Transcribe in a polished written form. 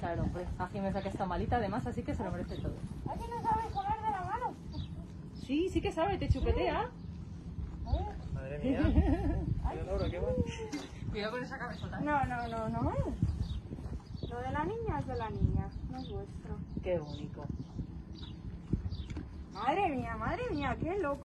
Claro, pues así me saca esta malita además, así que se lo merece todo. ¿Oye, no sabes comer de la mano? Sí, sí que sabe, te chupetea. Sí. Madre mía. Leonora, ¿qué va? Cuidado con esa cabezota. No. Lo de la niña es de la niña, no es vuestro. Qué bonito. Madre mía, qué loco.